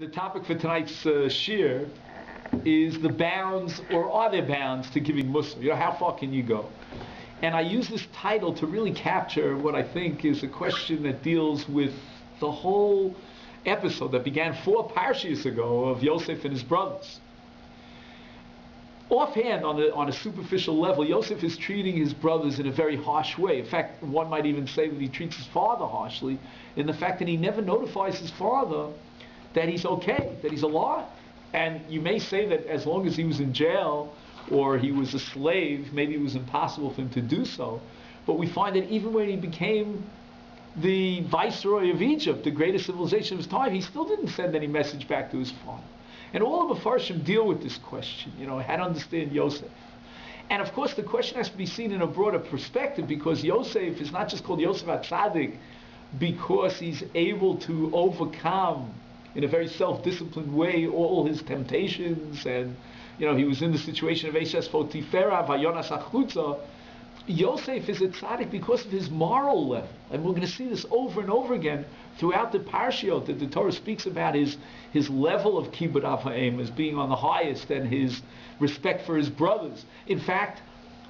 The topic for tonight's shir is the bounds, or are there bounds, to giving Musar? You know, how far can you go? And I use this title to really capture what I think is a question that deals with the whole episode that began 4 parshiyos ago of Yosef and his brothers. Offhand, on a superficial level, Yosef is treating his brothers in a very harsh way. In fact, one might even say that he treats his father harshly in the fact that he never notifies his father that he's okay, that he's alive. And you may say that as long as he was in jail or he was a slave, maybe it was impossible for him to do so. But we find that even when he became the viceroy of Egypt, the greatest civilization of his time, he still didn't send any message back to his father. And all of the Mefarshim deal with this question, you know, how to understand Yosef. And of course the question has to be seen in a broader perspective, because Yosef is not just called Yosef HaTzadik because he's able to overcome in a very self-disciplined way all his temptations, and you know, he was in the situation of Eshes Potiphar, Vayonas Achutza. Yosef is a tzaddik because of his moral level, and we're going to see this over and over again throughout the parshiot, that the Torah speaks about his level of kibud ava'im as being on the highest, and his respect for his brothers. In fact,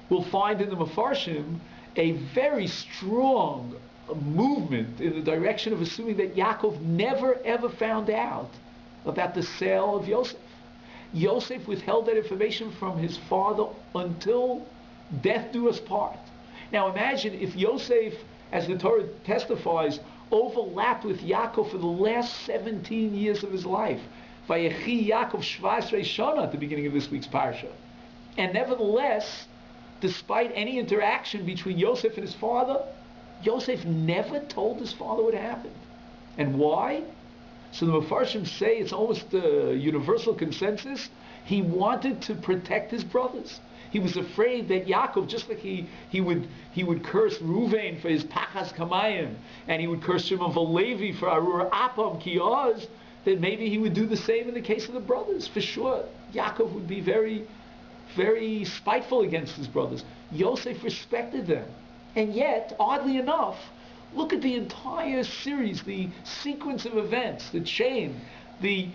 we'll find in the Mefarshim a very strong movement in the direction of assuming that Yaakov never ever found out about the sale of Yosef. Yosef withheld that information from his father until death do us part. Now imagine if Yosef, as the Torah testifies, overlapped with Yaakov for the last 17 years of his life. Vayechi Yaakov Shvasrei Shana, at the beginning of this week's parsha. And nevertheless, despite any interaction between Yosef and his father, Yosef never told his father what happened. And why? So the Mefarshim say it's almost a universal consensus. He wanted to protect his brothers. He was afraid that Yaakov, just like he would curse Ruvain for his pachas kamayim, and he would curse Shimon for Levi for arur apam kiyoz, that maybe he would do the same in the case of the brothers. For sure, Yaakov would be very, very spiteful against his brothers. Yosef respected them. And yet, oddly enough, look at the entire series, the sequence of events, the chain, the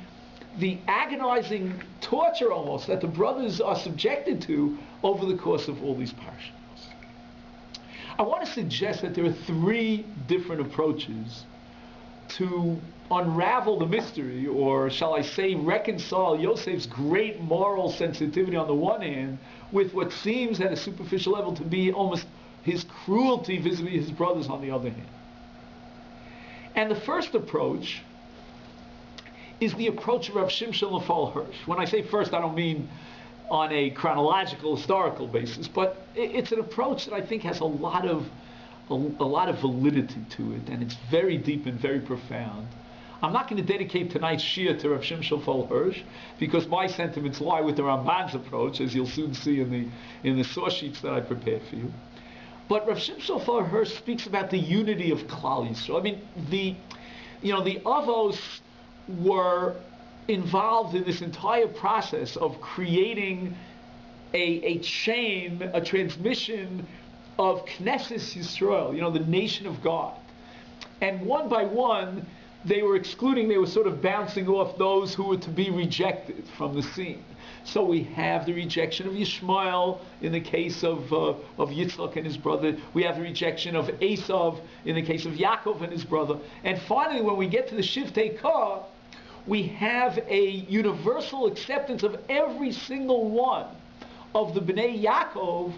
agonizing torture almost that the brothers are subjected to over the course of all these parshas. I want to suggest that there are 3 different approaches to unravel the mystery, or shall I say, reconcile Yosef's great moral sensitivity on the one hand with what seems at a superficial level to be almost his cruelty vis-a-vis his brothers on the other hand. And the first approach is the approach of Rav Shimshon Raphael Hirsch. When I say first, I don't mean on a chronological, historical basis, but it's an approach that I think has a lot of validity to it, and it's very deep and very profound. I'm not going to dedicate tonight's shir to Rav Shimshon Raphael Hirsch, because my sentiments lie with the Ramban's approach, as you'll soon see in the source sheets that I prepared for you. But Rav Shimshon Raphael Hirsch speaks about the unity of Klal Yisrael. I mean, the Avos were involved in this entire process of creating a chain, a transmission of Knesset Yisrael, you know, the nation of God. And one by one, they were excluding, they were sort of bouncing off those who were to be rejected from the scene. So we have the rejection of Yishmael in the case of Yitzchak and his brother. We have the rejection of Esav in the case of Yaakov and his brother. And finally, when we get to the Shivtei Kor, we have a universal acceptance of every single one of the Bnei Yaakov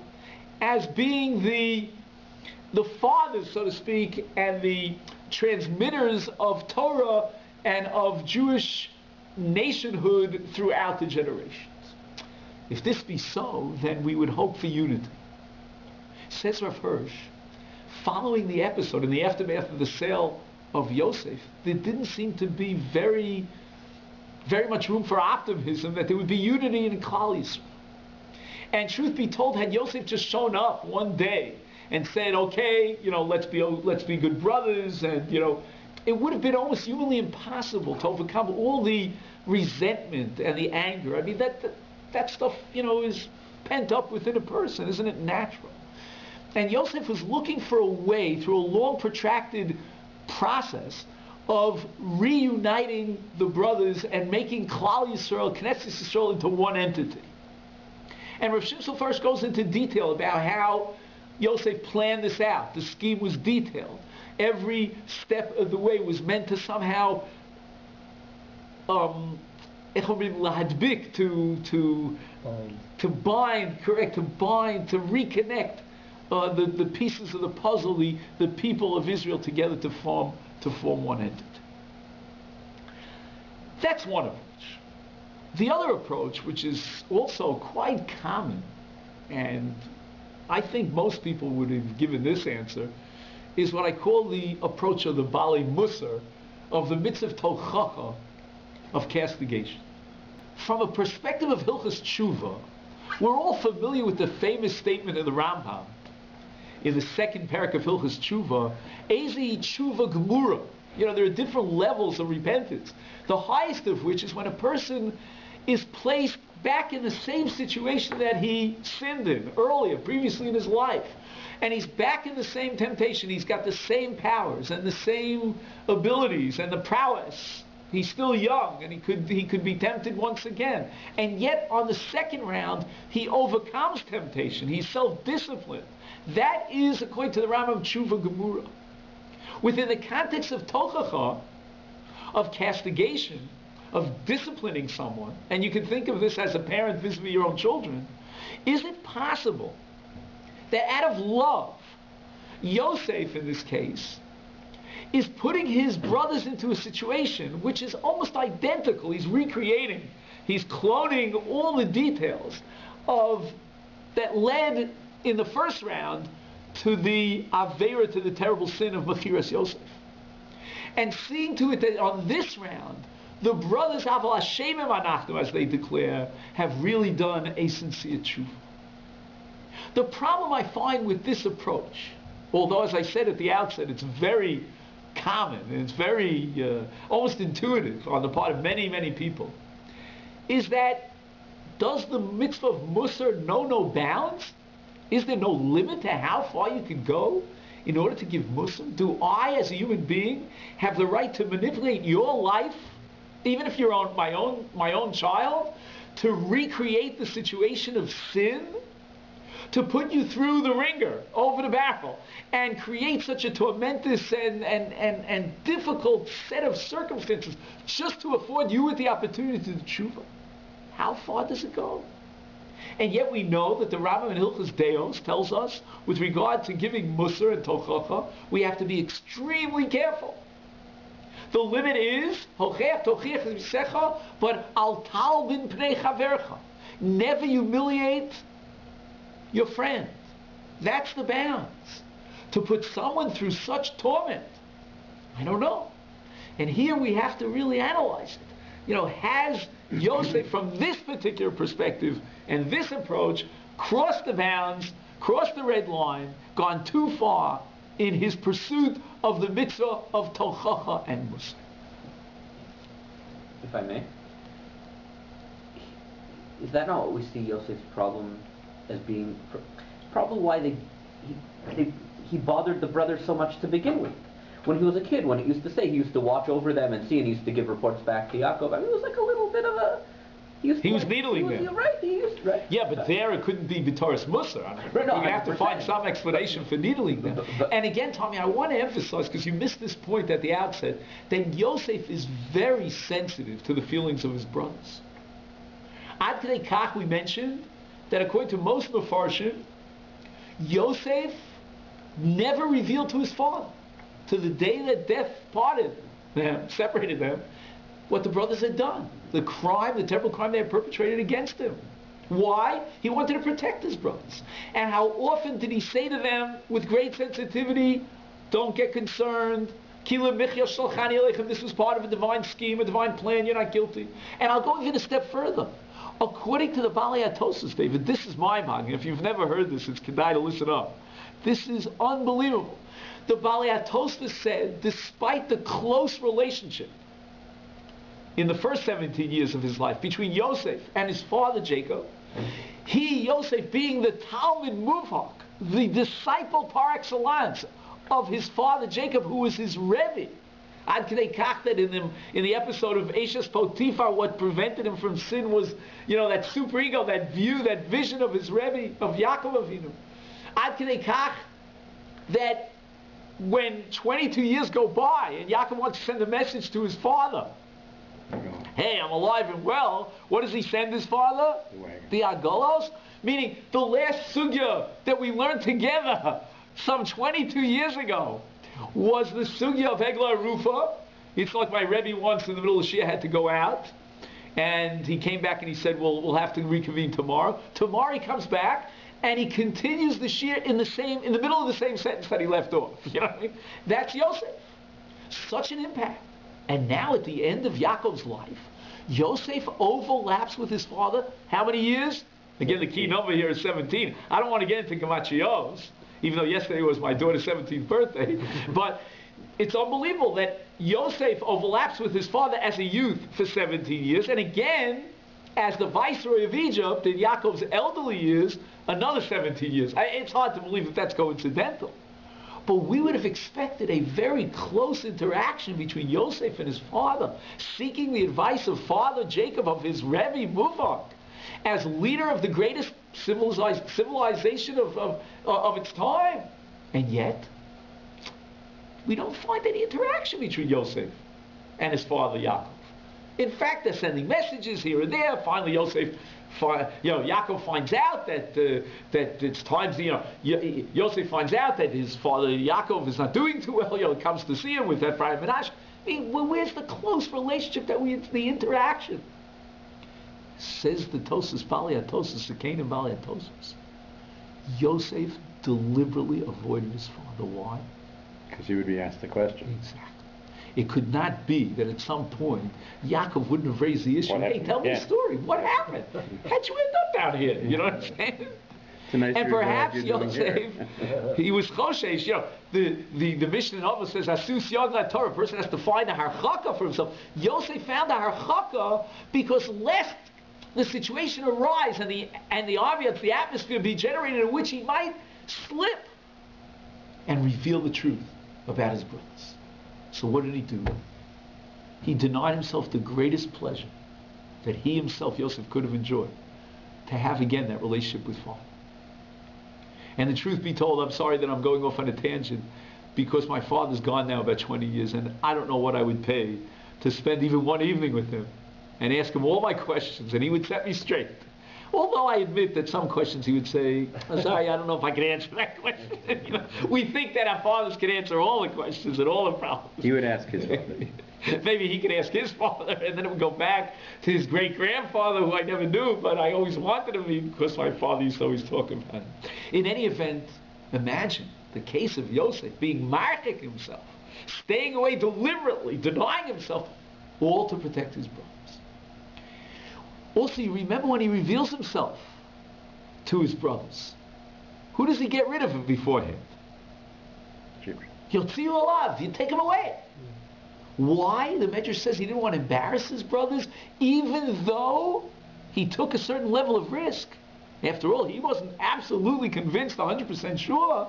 as being the fathers, so to speak, and the transmitters of Torah and of Jewish nationhood throughout the generations. If this be so, then we would hope for unity. Says Rav Hirsch, following the episode in the aftermath of the sale of Yosef, there didn't seem to be very, very much room for optimism that there would be unity in Klal Yisrael. And truth be told, had Yosef just shown up one day and said, okay, you know, let's be good brothers, and you know, it would have been almost humanly impossible to overcome all the resentment and the anger. I mean, that stuff, you know, is pent up within a person. Isn't it natural? And Yosef was looking for a way, through a long, protracted process, of reuniting the brothers and making Klal Yisrael, Knesset Yisrael, into one entity. And Rav Shimshon first goes into detail about how Yosef planned this out. The scheme was detailed. Every step of the way was meant to somehow lahadbik, to bind, correct, to bind, to reconnect the pieces of the puzzle, the people of Israel together to form one entity. That's one approach. The other approach, which is also quite common, and I think most people would have given this answer, is what I call the approach of the Bali Musar, of the mitzvah Tolchacha, of castigation. From a perspective of Hilchas Tshuva, we're all familiar with the famous statement of the Rambam in the second parak of Hilchas Tshuva, Ezi Tshuva Gemura. You know, there are different levels of repentance, the highest of which is when a person is placed back in the same situation that he sinned in earlier, previously in his life. And he's back in the same temptation. He's got the same powers and the same abilities and the prowess. He's still young, and he could be tempted once again. And yet, on the second round, he overcomes temptation. He's self-disciplined. That is, according to the Rambam, Tshuva Gemura. Within the context of Tochacha, of castigation, of disciplining someone, and you can think of this as a parent vis-a-vis your own children, is it possible that out of love, Yosef, in this case, is putting his brothers into a situation which is almost identical? He's recreating, he's cloning all the details of that led in the first round to the Aveira, to the terrible sin of Mechiras Yosef. And seeing to it that on this round, the brothers, Aval Hashemim Anachnu, as they declare, have really done a sincere tshuva. The problem I find with this approach, although as I said at the outset, it's very common, and it's very almost intuitive on the part of many, many people, is that does the mitzvah of Musar know no bounds? Is there no limit to how far you can go in order to give Musar? Do I, as a human being, have the right to manipulate your life, even if you're my own child, to recreate the situation of sin, to put you through the ringer, over the barrel, and create such a tormentous and difficult set of circumstances just to afford you with the opportunity to do tshuva? How far does it go? And yet we know that the Rambam in Hilchos Deos tells us, with regard to giving Musar and Tochacha, we have to be extremely careful. The limit is, Hochech Tochech Misecha, but Al Tal Bin Pnei Chavercha. Never humiliate your friend. That's the bounds. To put someone through such torment, I don't know. And here we have to really analyze it. You know, has Yosef, from this particular perspective and this approach, crossed the bounds, crossed the red line, gone too far in his pursuit of the mitzvah of Tochacha and Musar? If I may, is that not what we see Yosef's problem as being? Probably why he bothered the brothers so much to begin with. When he was a kid, when it used to say, he used to watch over them and see, and he used to give reports back to Yaakov. I mean, it was like a little bit of a... He was needling them. You're right, he used to... Right. Yeah, but there it couldn't be B'toras Musar. I mean, no, you have to find some explanation for needling them. And again, Tommy, I want to emphasize, because you missed this point at the outset, that Yosef is very sensitive to the feelings of his brothers. Ad Kedei Kach, we mentioned that according to most Mefarshim, Yosef never revealed to his father, to the day that death parted them, separated them, what the brothers had done, the crime, the terrible crime they had perpetrated against him. Why? He wanted to protect his brothers. And how often did he say to them with great sensitivity, don't get concerned, this was part of a divine scheme, a divine plan, you're not guilty. And I'll go even a step further. According to the Baalei HaTosfos, David, this is my mind. If you've never heard this, it's kedai to listen up. This is unbelievable. The Baalei HaTosfos said, despite the close relationship in the first 17 years of his life between Yosef and his father Jacob, he, Yosef, being the Talmid Muvhak, the disciple par excellence of his father Jacob, who was his Rebbe, Ad Kedei Kach that in the episode of Eshes Potiphar, what prevented him from sin was, you know, that superego, that view, that vision of his Rebbe, of Yaakov Avinu. Ad Kedei Kach that when 22 years go by and Yaakov wants to send a message to his father, hey, I'm alive and well, what does he send his father? The Agolos? Meaning the last sugya that we learned together some 22 years ago was the sugya of Hegla Rufa. It's like my Rebbe once in the middle of Shia had to go out, and he came back and he said, well, we'll have to reconvene tomorrow. Tomorrow he comes back and he continues the Shia in the middle of the same sentence that he left off. You know what I mean? That's Yosef. Such an impact. And now at the end of Yaakov's life, Yosef overlaps with his father how many years? Again, the key number here is 17. I don't want to get into Gamachio's, even though yesterday was my daughter's 17th birthday. But it's unbelievable that Yosef overlaps with his father as a youth for 17 years. And again, as the viceroy of Egypt in Yaakov's elderly years, another 17 years. It's hard to believe that that's coincidental. But we would have expected a very close interaction between Yosef and his father, seeking the advice of Father Jacob, of his Rebbe Muvak, as leader of the greatest civilization of its time. And yet, we don't find any interaction between Yosef and his father Yaakov. In fact, they're sending messages here and there. Finally, Yosef, Yaakov finds out that Yosef finds out that his father Yaakov is not doing too well. Comes to see him with Ephraim and Menashe. I mean, where's the close relationship that the interaction? Says the Tosas, Baalei HaTosfos, the Cain and Baalei HaTosfos, Yosef deliberately avoided his father. Why? Because he would be asked the question. Exactly. It could not be that at some point Yaakov wouldn't have raised the issue. Hey, tell me the story. What happened? How'd you end up out here? You know what I'm saying? And perhaps Yosef, he was choshesh. You know, the Mishnah Nova says, Asus Yagna Torah, a person has to find a harchaka for himself. Yosef found a harchaka because lest the situation arise and the obvious, the atmosphere be generated in which he might slip and reveal the truth about his brothers. So what did he do? He denied himself the greatest pleasure that he himself, Yosef, could have enjoyed, to have again that relationship with Father. And the truth be told, I'm sorry that I'm going off on a tangent, because my father's gone now about 20 years, and I don't know what I would pay to spend even one evening with him and ask him all my questions, and he would set me straight. Although I admit that some questions he would say, I'm sorry, I don't know if I can answer that question. You know, we think that our fathers can answer all the questions and all the problems. He would ask his father. Maybe he could ask his father, and then it would go back to his great-grandfather, who I never knew, but I always wanted to be, because my father used to always talk about it. In any event, imagine the case of Yosef being marking himself, staying away deliberately, denying himself, all to protect his brother. Also, you remember when he reveals himself to his brothers, who does he get rid of him beforehand? Yotziu alav, you take him away. Why? The Medrash says he didn't want to embarrass his brothers, even though he took a certain level of risk. After all, he wasn't absolutely convinced, 100% sure,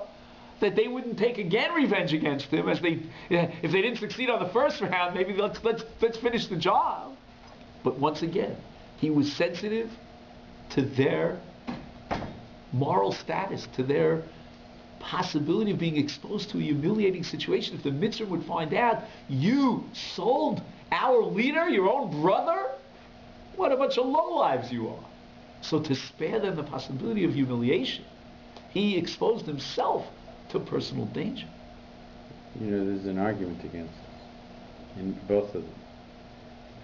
that they wouldn't take again revenge against him. If they didn't succeed on the first round, maybe let's finish the job. But once again, he was sensitive to their moral status, to their possibility of being exposed to a humiliating situation. If the Mitzvah would find out, you sold our leader, your own brother? What a bunch of lowlives you are. So to spare them the possibility of humiliation, he exposed himself to personal danger. You know, there's an argument against us in both of them.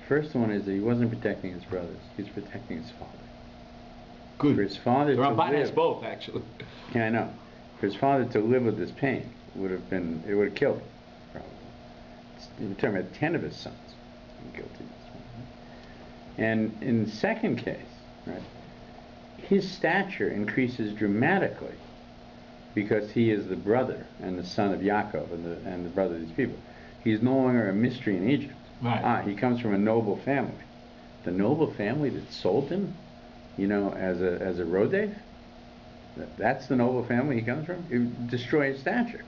First one is that he wasn't protecting his brothers. He was protecting his father. Good. For his father Ramban has both, actually. Yeah, I know. For his father to live with this pain would have been, it would have killed him, probably. We're talking about 10 of his sons. Guilty of this one, right? And in the second case, right, his stature increases dramatically because he is the brother and the son of Yaakov and the brother of these people. He is no longer a mystery in Egypt. Right. He comes from a noble family. The noble family that sold him, you know, as a rodev? That's the noble family he comes from? It would destroy his stature.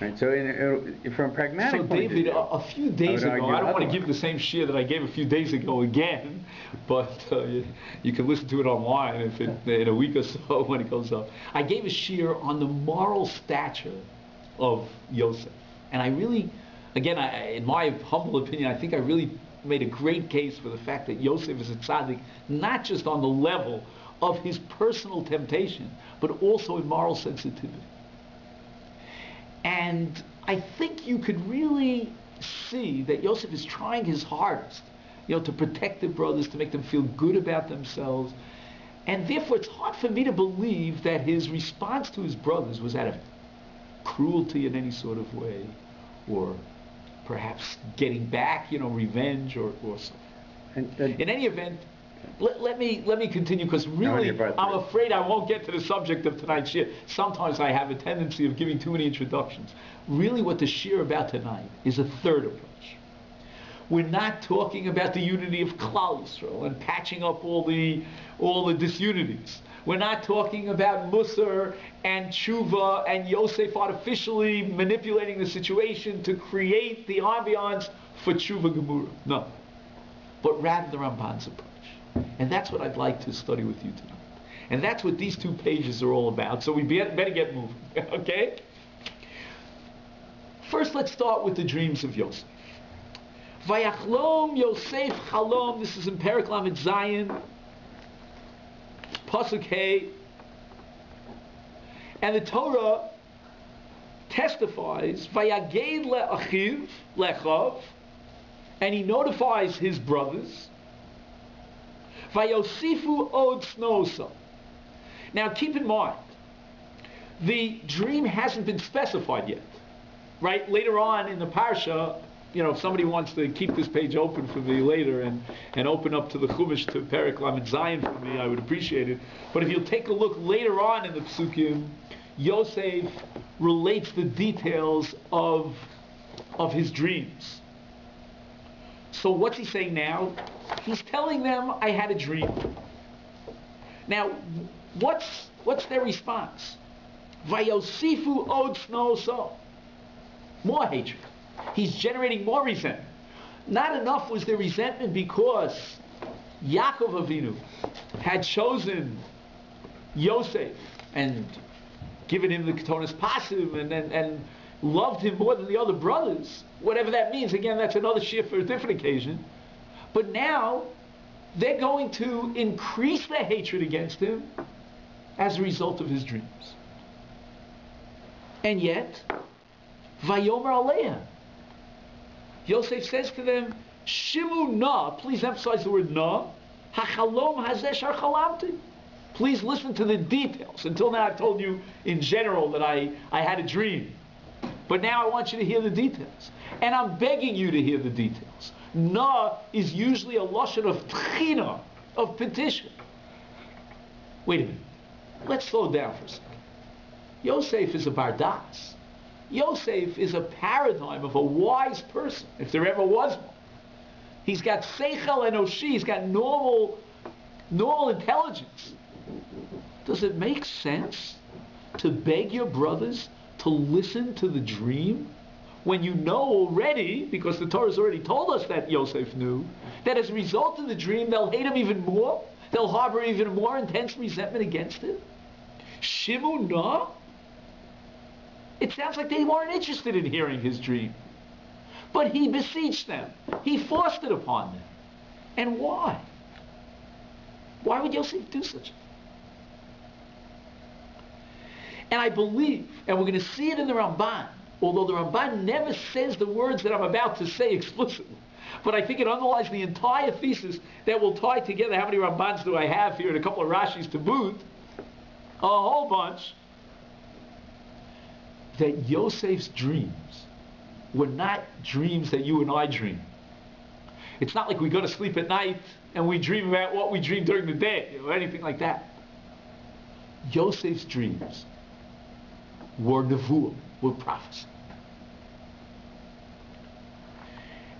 Right, so from pragmatic point David, of view, a few days ago, I don't want to give the same share that I gave a few days ago again, but you can listen to it online if in a week or so when it goes up. I gave a share on the moral stature of Yosef, and I really, again, in my humble opinion, I think I really made a great case for the fact that Yosef is a tzaddik, not just on the level of his personal temptation, but also in moral sensitivity. And I think you could really see that Yosef is trying his hardest, to protect the brothers, to make them feel good about themselves. And therefore, it's hard for me to believe that his response to his brothers was out of cruelty in any sort of way, or perhaps getting back, revenge or something. In any event, let me continue, because really I'm afraid I won't get to the subject of tonight's shir. Sometimes I have a tendency of giving too many introductions. Really what the shir about tonight is a third approach. We're not talking about the unity of Klal Yisrael and patching up all the disunities. We're not talking about Musar and Tshuva and Yosef artificially manipulating the situation to create the ambiance for Tshuva Gemurah. No. But rather the Ramban's approach. And that's what I'd like to study with you tonight. And that's what these two pages are all about, so we better get moving, okay? First, let's start with the dreams of Yosef. Vayachlom Yosef chalom, this is in Perek Lamed Zayin, Pasuk Hey. And the Torah testifies, Vayaged le'achiv, lechav, and he notifies his brothers, Vayosifu od snosa. Now keep in mind, the dream hasn't been specified yet, right? Later on in the parsha, if somebody wants to keep this page open for me later and open up to the Chumash to Perek Lamed Zayin for me, I would appreciate it. But if you'll take a look later on in the Psukim, Yosef relates the details of his dreams. So what's he saying now? He's telling them, I had a dream. Now, what's their response? Vayosifu od snoso. More hatred. He's generating more resentment. Not enough was the resentment because Yaakov Avinu had chosen Yosef and given him the Ketonis Passiv and loved him more than the other brothers. Whatever that means, again, that's another shift for a different occasion. But now, they're going to increase their hatred against him as a result of his dreams. And yet, Vayomer Aleim. Yosef says to them, Shimu na, please emphasize the word na, hachalom hazeshar chalamti. Please listen to the details. Until now, I've told you in general that I had a dream. But now I want you to hear the details. And I'm begging you to hear the details. Na is usually a lashon of tchina, of petition. Wait a minute. Let's slow down for a second. Yosef is a bardas. Yosef is a paradigm of a wise person, if there ever was one. He's got seichel and oshi. He's got normal intelligence. Does it make sense to beg your brothers to listen to the dream? When you know already, because the Torah's already told us that Yosef knew, that as a result of the dream, they'll hate him even more. They'll harbor even more intense resentment against him. Shimu na? It sounds like they weren't interested in hearing his dream. But he beseeched them. He forced it upon them. And why? Why would Yosef do such a thing? And I believe, and we're going to see it in the Ramban, although the Ramban never says the words that I'm about to say explicitly. But I think it underlies the entire thesis that will tie together. How many Rambans do I have here and a couple of Rashis to boot? A whole bunch. That Yosef's dreams were not dreams that you and I dream. It's not like we go to sleep at night and we dream about what we dream during the day or anything like that. Yosef's dreams were nevuah, were prophecy.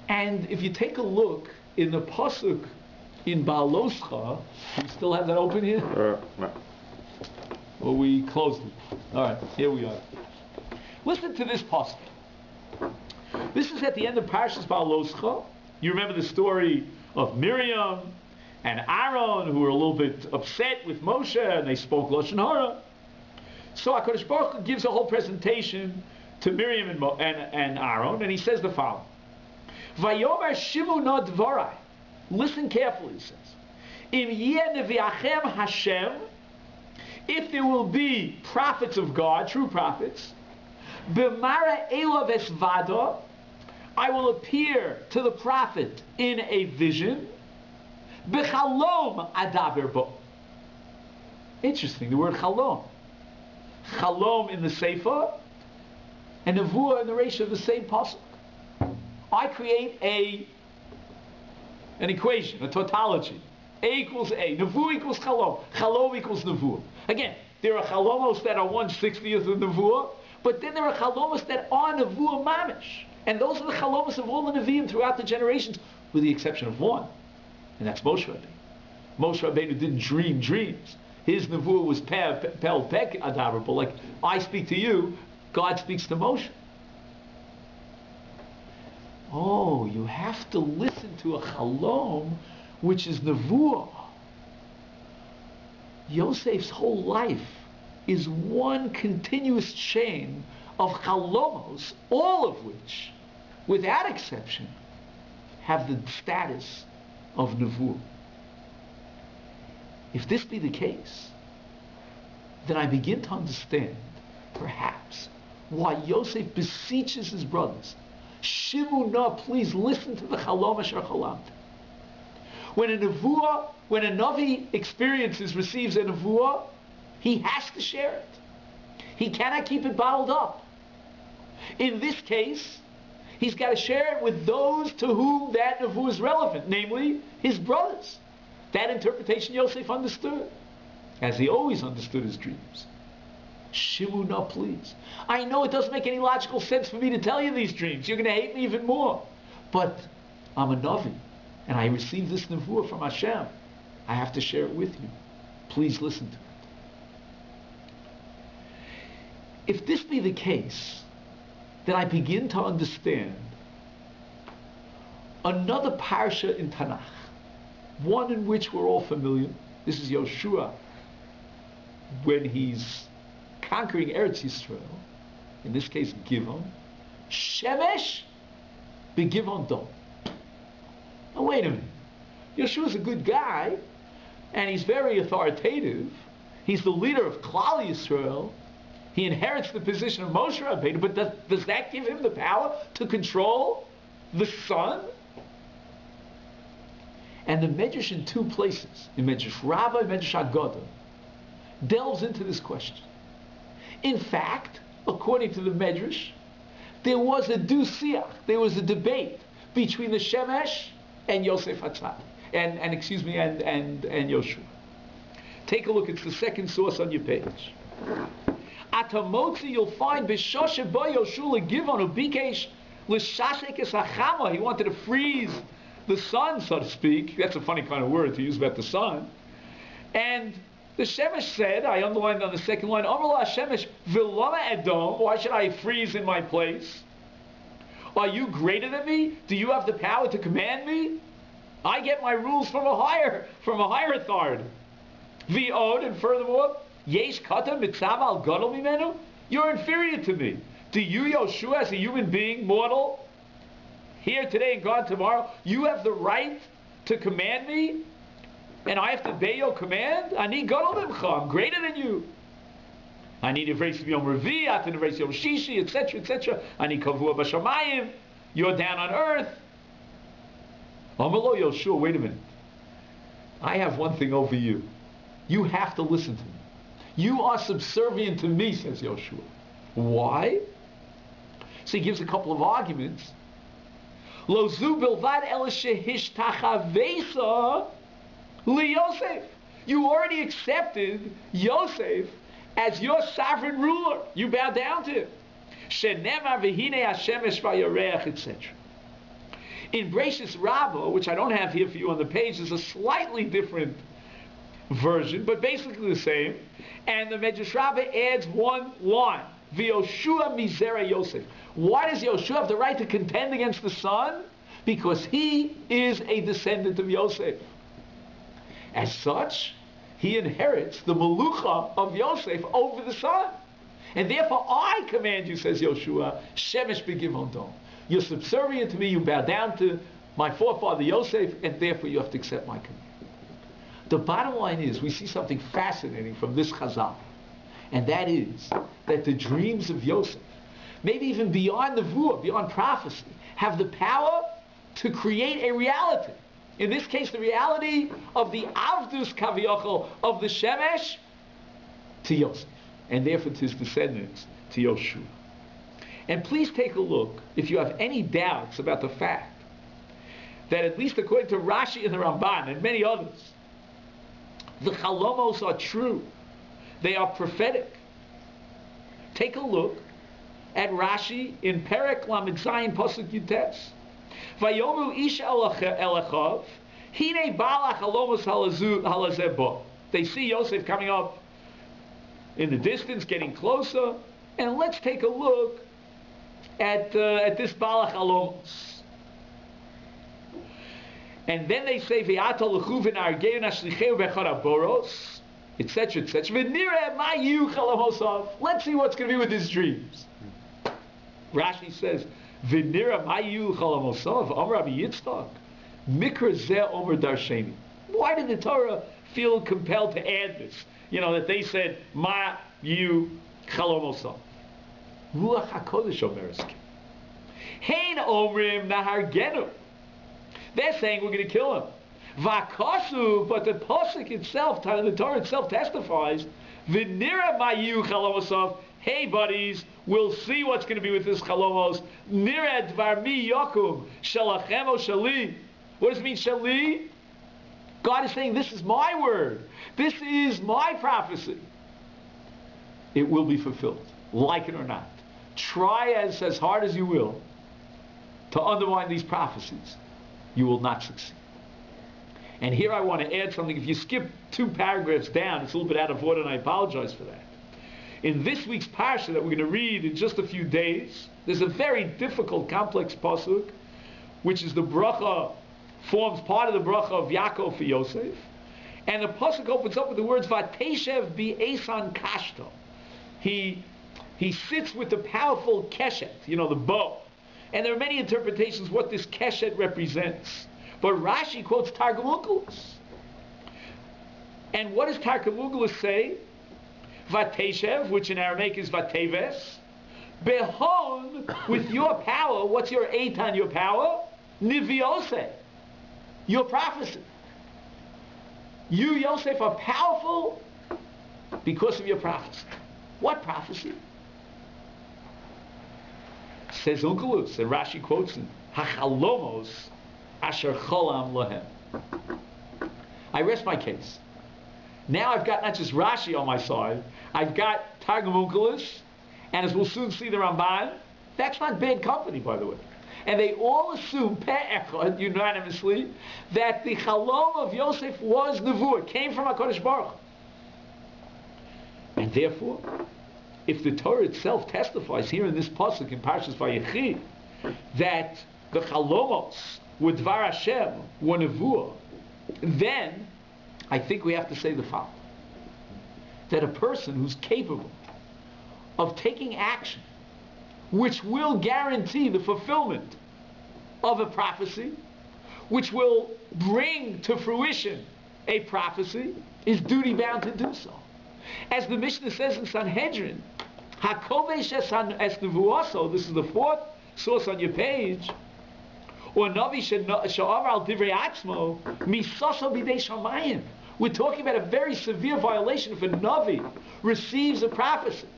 And if you take a look in the Pasuk in Baaloscha, we still have that open here? No. Well, we closed it. All right, here we are. Listen to this pasuk. This is at the end of Parshas Baaloscha. You remember the story of Miriam and Aaron, who were a little bit upset with Moshe, and they spoke Lashon Hara. So HaKadosh Baruch Hu gives a whole presentation to Miriam and Aaron, and he says the following. Vayomer Shimon dvarai. Listen carefully, he says. Im yeh neviachem Hashem, if there will be prophets of God, true prophets, b'mara elav esvada, I will appear to the prophet in a vision. B'chalom adaber bo. Interesting, the word chalom. Chalom in the Sefer, and nevuah in the Reisha of the same pasuk. I create an equation, a tautology. A equals A. Nevuah equals chalom. Chalom equals nevuah. Again, there are chalomos that are 1/60th of nevuah, but then there are chalomos that are nevuah mamish. And those are the chalomos of all the neviim throughout the generations, with the exception of one. And that's Moshe Rabbeinu. Moshe Rabbeinu didn't dream dreams. His nevuah was pel pek adorable. Like, I speak to you, God speaks to Moshe. Oh, you have to listen to a chalom, which is nevuah. Yosef's whole life is one continuous chain of chalomos, all of which, without exception, have the status of nevuah. If this be the case, then I begin to understand, perhaps, why Yosef beseeches his brothers, Shivu na, please listen to the chalom asher chalamta. When a Navi receives a nevuah, he has to share it. He cannot keep it bottled up. In this case, he's got to share it with those to whom that nevuah is relevant, namely, his brothers. That interpretation Yosef understood, as he always understood his dreams. Shivu na, please. I know it doesn't make any logical sense for me to tell you these dreams. You're going to hate me even more. But I'm a Navi, and I received this nevuah from Hashem. I have to share it with you. Please listen to it. If this be the case, then I begin to understand another parsha in Tanakh, one in which we're all familiar. This is Joshua, when he's conquering Eretz Yisrael, in this case Givon, Shemesh beGivon Dom. Now wait a minute, Yeshua's a good guy, and he's very authoritative. He's the leader of Klal Yisrael. He inherits the position of Moshe Rabbeinu, but does that give him the power to control the sun? And the Medrash in two places, in Medrash Rabba and Medrash Agoda, delves into this question. In fact, according to the Medrash, there was a du-siach, there was a debate between the Shemesh and Yosef Hatzadi, and Joshua. Take a look, it's the second source on your page. Atamotzi, you'll find B'Shoshe Bo Yoshua Givon Ubikesh L'Shashek Esachama. He wanted to freeze the sun, so to speak. That's a funny kind of word to use about the sun. And the Shemesh said, I underlined on the second line, Amrullah Shemesh Vilama Edom. Why should I freeze in my place? Are you greater than me? Do you have the power to command me? I get my rules from a higher authority. V'od, and furthermore, Yesh Kata Mitzav Al Gadol Mimenu, you're inferior to me. Do you, Yoshua, as a human being, mortal, here today and gone tomorrow, you have the right to command me, and I have to obey your command? I need Gadol Mimcha, I'm greater than you. I need a race of Yom Revi, I have to race Yom Shishi, etc., etc. I need Kavua Bashamayim, you're down on earth. Amalo Yoshua, wait a minute. I have one thing over you. You have to listen to me. You are subservient to me, says Yoshua. Why? So he gives a couple of arguments. Lo zu bilvad el shehishtachaveisa li Yosef. You already accepted Yosef as your sovereign ruler. You bow down to him. Shenema v'hinei hashemesh v'yareach, etc. In Breshis Rabbah, which I don't have here for you on the page, is a slightly different version, but basically the same. And the Medrash Rabbah adds one line. V'Yoshua Mizera Yosef. Why does Yoshua have the right to contend against the son? Because he is a descendant of Yosef. As such, he inherits the melucha of Yosef over the son. And therefore I command you, says Yoshua, Shemesh begivon dom. You're subservient to me, you bow down to my forefather Yosef, and therefore you have to accept my command. The bottom line is, we see something fascinating from this Chazal, and that is that the dreams of Yosef, maybe even beyond Nevuah, beyond prophecy, have the power to create a reality. In this case, the reality of the Avdus Kaviyachol, of the Shemesh, to Yosef, and therefore to his descendants, to Yoshua. And please take a look, if you have any doubts about the fact that, at least according to Rashi and the Ramban and many others, the Chalomos are true, they are prophetic. Take a look at Rashi in Perek Lamed Zayin Pasuk Yutes. Vayomu ish elechav, hine bala chalomos halazebo. They see Yosef coming up in the distance, getting closer, and let's take a look at this bala chalomos. And then they say, V'ata l'chu v'nargeu nashlicheu v'echara boros, etc., etc. V'nireh mayu chalomosov. Let's see what's going to be with his dreams. Rashi says, V'nireh mayu chalomosov, Amr Rabbi Yitzchak, Mikra zeh omer darsheni. Why did the Torah feel compelled to add this? You know, that they said, Ma yu chalomosov. Ruach HaKodesh omeriskim. Hein omrim nahargenu. They're saying we're going to kill him. Vakasu, but the Pasuk itself, the Torah itself testifies, V'nira mayu chalomosov, hey buddies, we'll see what's going to be with this chalomos. Nira dvarmi yakum, shalachemo shali. What does it mean, shali? God is saying, this is my word. This is my prophecy. It will be fulfilled, like it or not. Try as hard as you will to undermine these prophecies. You will not succeed. And here I want to add something. If you skip two paragraphs down, it's a little bit out of order, and I apologize for that. In this week's parsha that we're going to read in just a few days, there's a very difficult, complex pasuk, which is the bracha, forms part of the bracha of Yaakov for Yosef. And the pasuk opens up with the words, Vateshev b'esan kashto. He sits with the powerful keshet, you know, the bow. And there are many interpretations what this keshet represents. But Rashi quotes Targum Unkelus. And what does Targum Unkelus say? Vateshev, which in Aramaic is Vateves. Behon, with your power, what's your eight on your power? Niviose, your prophecy. You, Yosef, are powerful because of your prophecy. What prophecy? Says Unkelus, and Rashi quotes him, Hachalomos asher cholam lahem. I rest my case. Now I've got not just Rashi on my side, I've got Targum Unkelus, and as we'll soon see the Ramban, that's not bad company, by the way. And they all assume, pe'echad, unanimously, that the chalom of Yosef was nevuah, came from HaKadosh Baruch. And therefore, if the Torah itself testifies here in this pasuk in Parshas Vayechi that the chalomos with Dvar Hashem were nevuah, then I think we have to say the following: that a person who's capable of taking action which will guarantee the fulfillment of a prophecy, which will bring to fruition a prophecy, is duty-bound to do so. As the Mishnah says in Sanhedrin, HaKovesh es nevuoso, this is the fourth source on your page, or Navi she'amar al divrei atzmo misoso bidei shamayim. We're talking about a very severe violation if a Navi receives a prophecy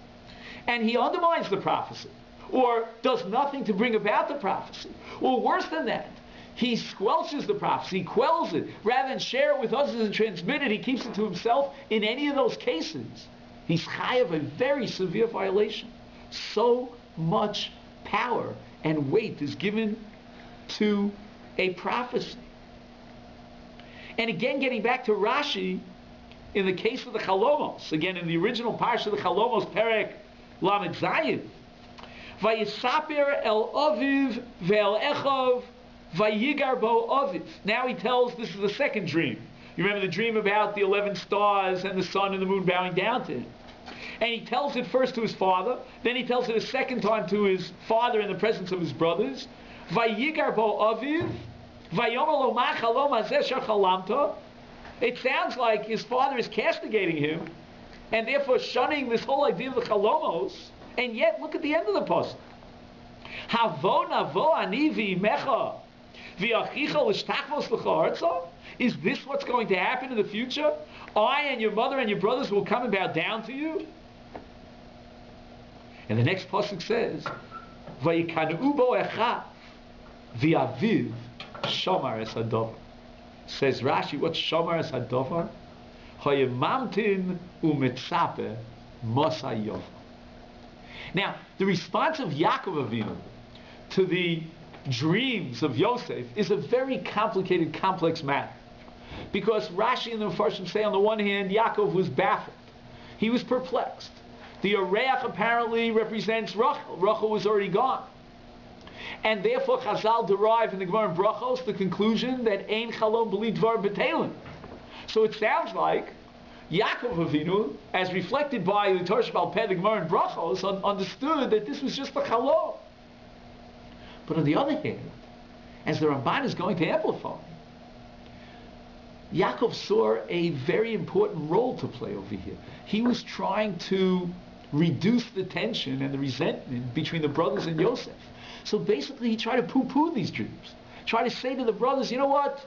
and he undermines the prophecy, or does nothing to bring about the prophecy, or worse than that, he squelches the prophecy, he quells it. Rather than share it with others and transmit it, he keeps it to himself. In any of those cases, he's chayav a very severe violation. So much power and weight is given to a prophecy. And again, getting back to Rashi, in the case of the Chalomos, again in the original parsha of the Chalomos, Perek Lamed Zayin. Vayisaper el Aviv ve'el Echov vayigar bo Aviv. Now he tells, this is the second dream. You remember the dream about the 11 stars and the sun and the moon bowing down to him. And he tells it first to his father, then he tells it a second time to his father in the presence of his brothers. Vayigar bo Aviv vayomer lo ma chalom hazeh asher chalamta. It sounds like his father is castigating him and therefore shunning this whole idea of the chalomos. And yet, look at the end of the puzzle. Is this what's going to happen in the future? I and your mother and your brothers will come and bow down to you? And the next pasuk says, says Rashi, what's Shamar es Hadovar? Hayemamtin umetzape masayov. Now, the response of Yaakov Avinu to the dreams of Yosef is a very complicated, complex matter. Because Rashi and the Mefarshim say, on the one hand, Yaakov was baffled. He was perplexed. The Areach apparently represents Rachel. Rachel was already gone. And therefore, Chazal derive in the Gemara and Brachos the conclusion that Ein Chalom B'li Dvar B'Teilim. So it sounds like Yaakov Avinu, as reflected by the Torah Sheba'al Peh, the Gemara and Brachos, understood that this was just a chalom. But on the other hand, as the Ramban is going to amplify, Yaakov saw a very important role to play over here. He was trying to reduce the tension and the resentment between the brothers and Yosef. So basically he tried to poo-poo these dreams. Try to say to the brothers, you know what?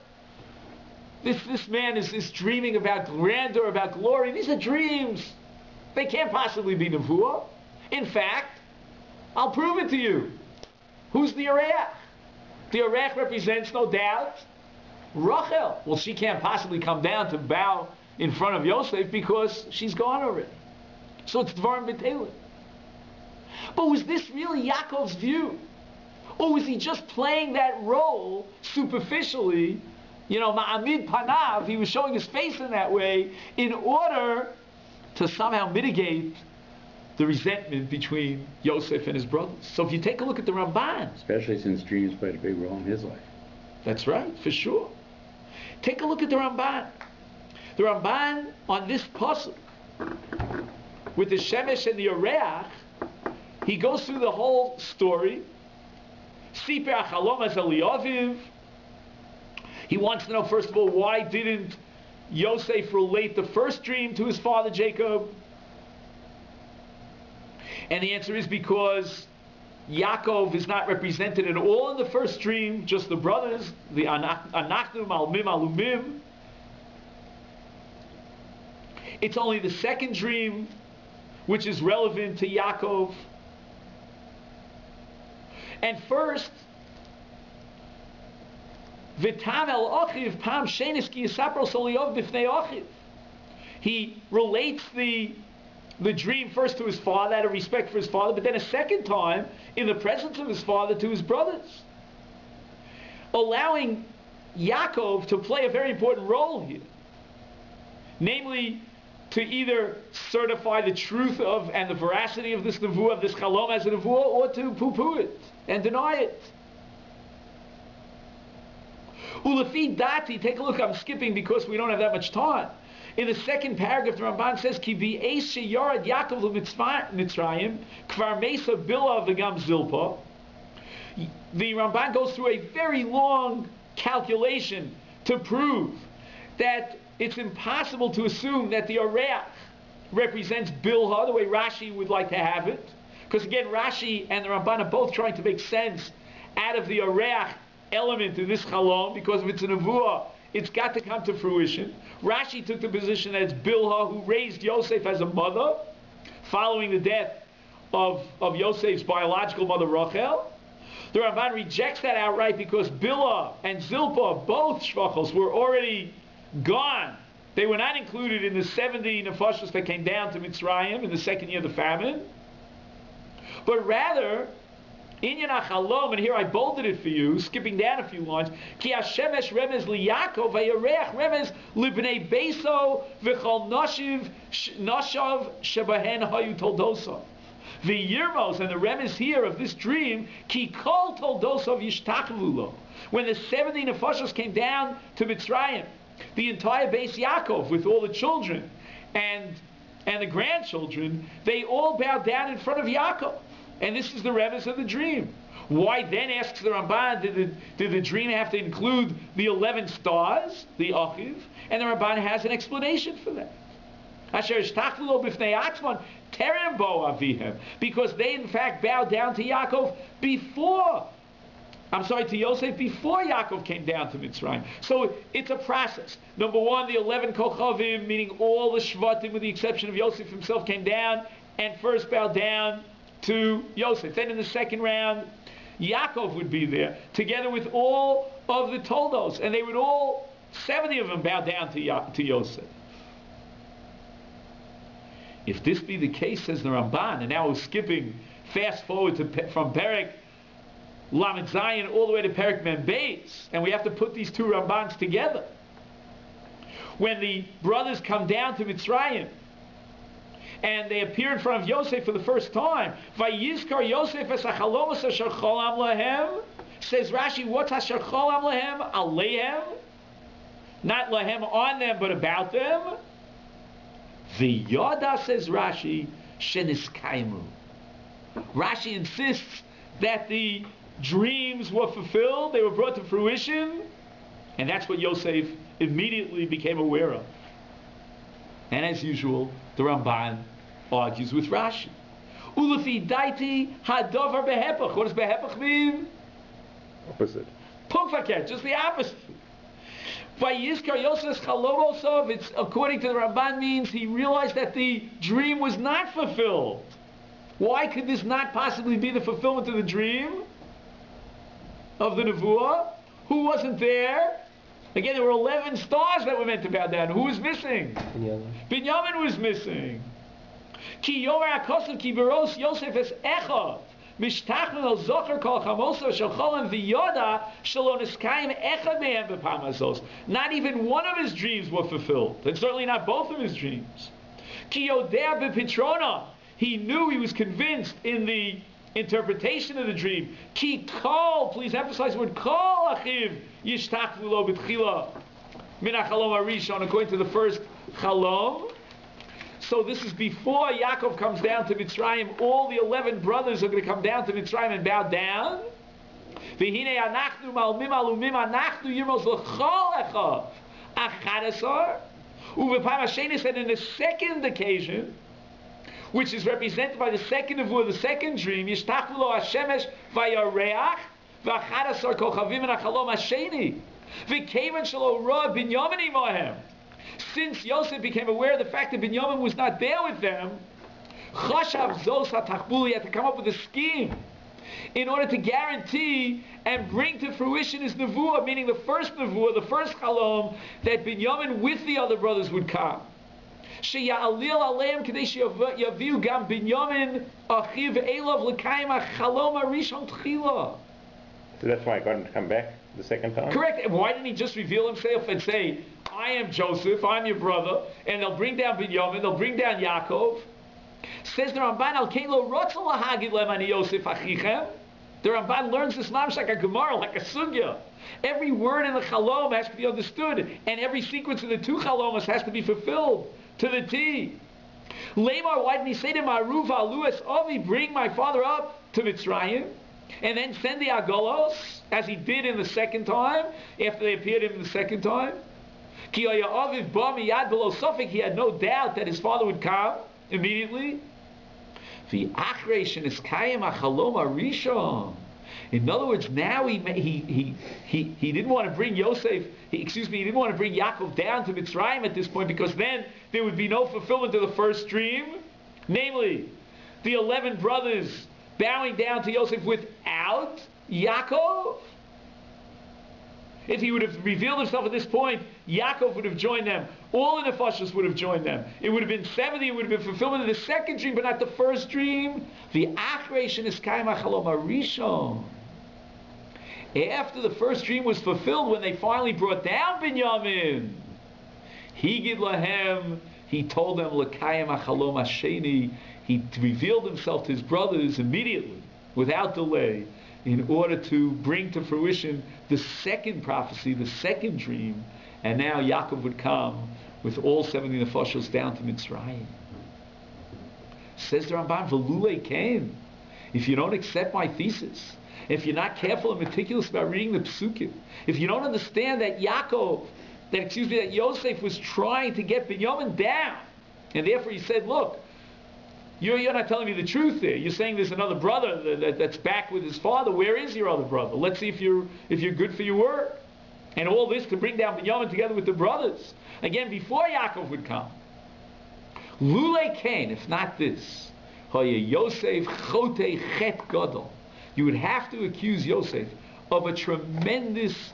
This man is dreaming about grandeur, about glory. These are dreams. They can't possibly be nevuah. In fact, I'll prove it to you. Who's the Areach? The Areach represents, no doubt, Rachel. Well, she can't possibly come down to bow in front of Yosef because she's gone already. So it's Dvarim B'Teilim. But was this really Yaakov's view? Or was he just playing that role superficially? You know, Ma'amid Panav, he was showing his face in that way in order to somehow mitigate the resentment between Yosef and his brothers. So if you take a look at the Ramban. Especially since dreams played a big role in his life. That's right, for sure. Take a look at the Ramban. The Ramban on this pasuk, with the Shemesh and the Areach, he goes through the whole story. Siper HaChalom as Eliyaviv. He wants to know, first of all, why didn't Yosef relate the first dream to his father Jacob? And the answer is because Yaakov is not represented at all in the first dream, just the brothers, the Anachnu, Malmim, Alumim. It's only the second dream which is relevant to Yaakov. And first, he relates the dream first to his father, out of respect for his father, but then a second time, in the presence of his father, to his brothers. Allowing Yaakov to play a very important role here. Namely, to either certify the truth of and the veracity of this nevuah, of this chalom as a nevuah, or to poo-poo it and deny it. Ulefi dati, take a look, I'm skipping because we don't have that much time. In the second paragraph, the Ramban says, Ki bi'eis she'yarad Yaakov l'Mitzrayim, kvar mesa Bilhah v'gam Zilpah. The Ramban goes through a very long calculation to prove that it's impossible to assume that the Areach represents Bilhah, the way Rashi would like to have it. Because again, Rashi and the Ramban are both trying to make sense out of the Areach element in this chalom, because if it's a nevuah, it's got to come to fruition. Rashi took the position that it's Bilhah who raised Yosef as a mother, following the death of Yosef's biological mother Rachel. The Ramban rejects that outright because Bilhah and Zilpah, both shvachos, were already gone. They were not included in the 70 nefashos that came down to Mitzrayim in the second year of the famine. But rather, Inyan HaChalom, and here I bolded it for you, skipping down a few lines. Ki HaShemesh remez liYaakov, v'Yareach remez libnei Beso, v'chol noshav shebahen hayu toldosav. the Yirmos, and the remez here of this dream, Ki kol toldosov yishtachvu lo. When the 70 nefashos came down to Mitzrayim, the entire Beis Yaakov with all the children and the grandchildren, they all bowed down in front of Yaakov. And this is the remez of the dream. Why then, asks the Ramban, did the dream have to include the 11 stars, the Achiv? And the Ramban has an explanation for that. Because they in fact bowed down to Yaakov to Yosef before Yaakov came down to Mitzrayim. So it's a process. Number one, the 11 Kochavim, meaning all the Shvatim with the exception of Yosef himself, came down and first bowed down to Yosef. Then in the second round, Yaakov would be there, together with all of the Toldos, and they would all, 70 of them, bow down to Yosef. If this be the case, says the Ramban, and now we're skipping fast forward from Perek Lamed Zayin all the way to Perek Mem Beis, and we have to put these two Rambans together. When the brothers come down to Mitzrayim, and they appear in front of Yosef for the first time. Vayizkar Yosef es hachalomos asher cholam lahem. Says Rashi, what's asher cholam lahem? Aleihem. Not lahem on them, but about them. V'yada, says Rashi, sheniskaimu. Rashi insists that the dreams were fulfilled, they were brought to fruition, and that's what Yosef immediately became aware of. And as usual, the Ramban argues with Rashi. Ulefi daiti hadavar behepach. What does behepach mean? Opposite. Pumfaket, just the opposite. Vayizkar Yosef chalomosov, it's according to the Ramban means he realized that the dream was not fulfilled. Why could this not possibly be the fulfillment of the dream of the Nevuah? Who wasn't there? Again, there were 11 stars that were meant to bow down. Who was missing? Binyamin was missing. Ki yomer akosov ki beros Yosef es echov mishtachlin al zocher kol chamosov shel cholam v'yoda shelo niskayim echad mehem b'pam hazos. Not even one of his dreams were fulfilled, and certainly not both of his dreams. Ki yodea b'pitrona. He knew, he was convinced in the interpretation of the dream. Ki kol, please emphasize the word kol achiv yishtachlu lo b'tchila min hachalom harishon, according to the first chalom. So this is before Yaakov comes down to Mitzrayim. All the 11 brothers are going to come down to Mitzrayim and bow down. V'hinei anachnu malmim alumim anachnu yirmos l'chol echav achadasar. Uve'pam hashenis, and in the second occasion, which is represented by the second nevuah, the second dream, Yishtachlu lo hashemesh vayareach v'achadasar kochavim min hachalom hasheni v'keivan shelo ra binyamin imahem. Since Yosef became aware of the fact that Binyamin was not there with them, Chashav Zos HaTachbuli had to come up with a scheme in order to guarantee and bring to fruition his nevuah, meaning the first nevuah, the first chalom, that Binyamin with the other brothers would come. Sheya'alil aleim k'dei sheyaviu gam Binyamin achiv elov l'kayim hachalom harishon tchila. So that's why God didn't come back the second time? Correct. And why didn't he just reveal himself and say, I am Joseph, I'm your brother, and they'll bring down Binyamin, they'll bring down Yaakov. Says the Ramban, Al-Kein lo rotza lahagid lehem ani Yosef achichem. The Ramban learns this mamsh like a Gemara, like a sugya. Every word in the chalom has to be understood, and every sequence in the two chalomas has to be fulfilled to the T. Lamar, why didn't he say to Maruva, Luis, Ovi, bring my father up to Mitzrayim, and then send the Agolos, as he did in the second time, after they appeared in the second time? He had no doubt that his father would come immediately. In other words, now he didn't want to bring he didn't want to bring Yaakov down to Mitzrayim at this point, because then there would be no fulfillment of the first dream, namely the 11 brothers bowing down to Yosef without Yaakov. If he would have revealed himself at this point, Yaakov would have joined them. All the Nefashos would have joined them. It would have been 70. It would have been fulfillment of the second dream, but not the first dream. The Achreishin is Kaim HaChalom HaRishon. After the first dream was fulfilled, when they finally brought down Binyamin, Higid Lahem He told them, L'kayim ha'chalom hasheni. He revealed himself to his brothers immediately, without delay, in order to bring to fruition the second prophecy, the second dream. And now Yaakov would come with all 70 Nefoshos down to Mitzrayim. Says the Ramban, Velule came. If you don't accept my thesis, if you're not careful and meticulous about reading the Psukim, if you don't understand that that Yosef was trying to get Binyamin down, and therefore he said, look, you're not telling me the truth there. You're saying there's another brother that's back with his father. Where is your other brother? Let's see if you're good for your word. And all this to bring down Binyamin together with the brothers. Again, before Yaakov would come. Lule Cain, if not this, Hoya Yosef Chote Chet Gadol. You would have to accuse Yosef of a tremendous,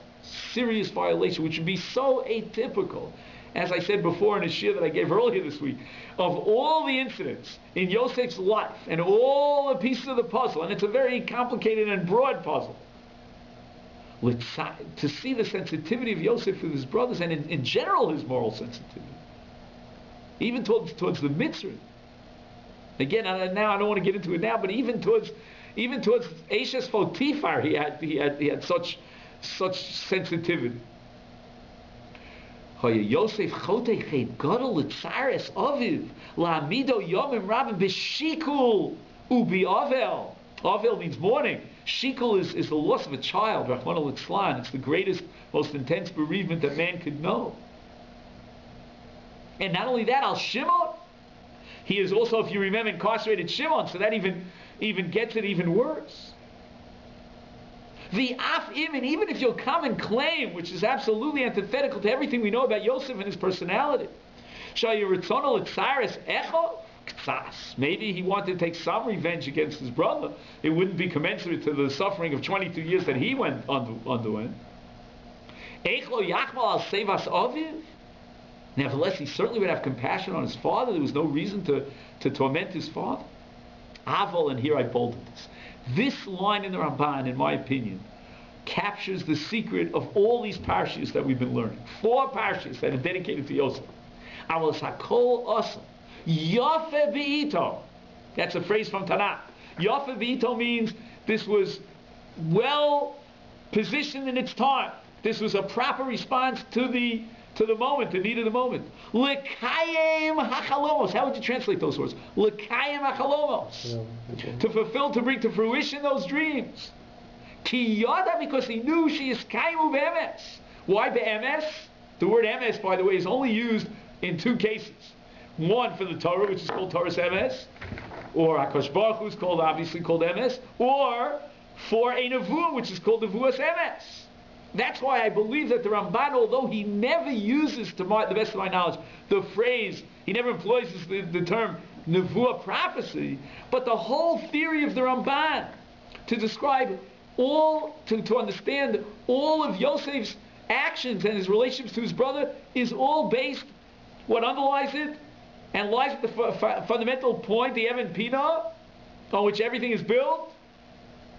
serious violation, which would be so atypical. As I said before in a shir that I gave earlier this week, of all the incidents in Yosef's life and all the pieces of the puzzle, and it's a very complicated and broad puzzle, to see the sensitivity of Yosef with his brothers, and in general his moral sensitivity, even towards the Mitzvah. Again, I don't want to get into it now, but even towards Ashes Potiphar, he had such sensitivity. Yosef Chotei Chet Gadol L'Tzares Aviv La'amido Yomim Rabim B'Shikul Ubi Avel. Avel means mourning. Shikul is the loss of a child, Rahman al-Itzlan. It's the greatest, most intense bereavement that man could know. And not only that, al-Shimon, he is also, if you remember, incarcerated Shimon, so that even gets it even worse. The Af-Im, and even if you'll come and claim, which is absolutely antithetical to everything we know about Yosef and his personality, maybe he wanted to take some revenge against his brother. It wouldn't be commensurate to the suffering of 22 years that he went underwent. Nevertheless, he certainly would have compassion on his father. There was no reason to torment his father. Aval, and here I bolded this. This line in the Ramban, in my opinion, captures the secret of all these parashas that we've been learning. 4 parashas that are dedicated to Yosef. Aval sakol osam. Yafe bi'ito. That's a phrase from Tanakh. Yafe bi'ito means this was well positioned in its time. This was a proper response to the moment, the need of the moment. L'kayem hachalomos. How would you translate those words? L'kayem hachalomos. Yeah. To fulfill, to bring to fruition those dreams. Ki yada, because he knew she is kaimu b'emes. Why b'emes? The word emes, by the way, is only used in 2 cases. One for the Torah, which is called Torah's MS, or Hakadosh Baruch Hu, obviously called MS, or for a Nevuah, which is called Nevuah's MS. That's why I believe that the Ramban, although he never uses, to the best of my knowledge, the phrase, he never employs the term Nevuah prophecy, but the whole theory of the Ramban to describe all, to understand all of Yosef's actions and his relationships to his brother is all based, what underlies it, and like the fundamental point, the Evan Pina, on which everything is built,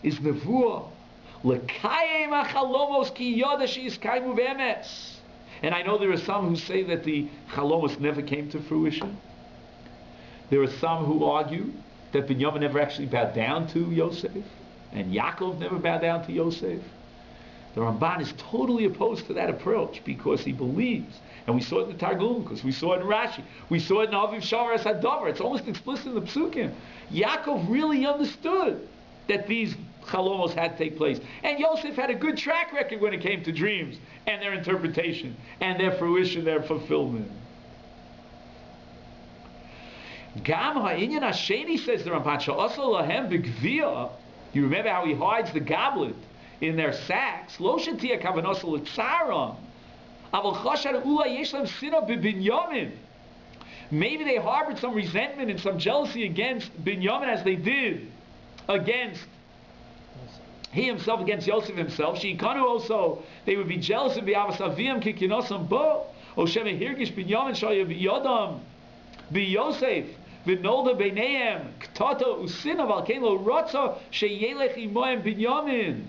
is Nevuah. L'kayem ha'chalomos ki yoda she'is kaimu v'emes. And I know there are some who say that the chalomos never came to fruition. There are some who argue that Binyamin never actually bowed down to Yosef, and Yaakov never bowed down to Yosef. The Ramban is totally opposed to that approach because he believes, and we saw it in the Targum Unkelus, we saw it in Rashi, we saw it in Aviv Sharas HaDover. It's almost explicit in the Psukim. Yaakov really understood that these chalomos had to take place. And Yosef had a good track record when it came to dreams and their interpretation and their fruition, their fulfillment. Gam ha'inyan hasheni, says the Ramban, she'asa lahem b'gviyah. You remember how he hides the goblet in their sacks. Lo shetiya kavanos l'tzaron. Maybe they harbored some resentment and some jealousy against Binyamin, as they did against he himself, against Yosef himself. Sheikanu also, they would be jealous of Avasavim Kikinosam Bo, Osheme Hirgish Binyamin Shaya Biyodam, Biyosef, Vinolda Beneem, Ktoto Usina Valkeno Rotsa, Sheyelech Imoem Binyamin.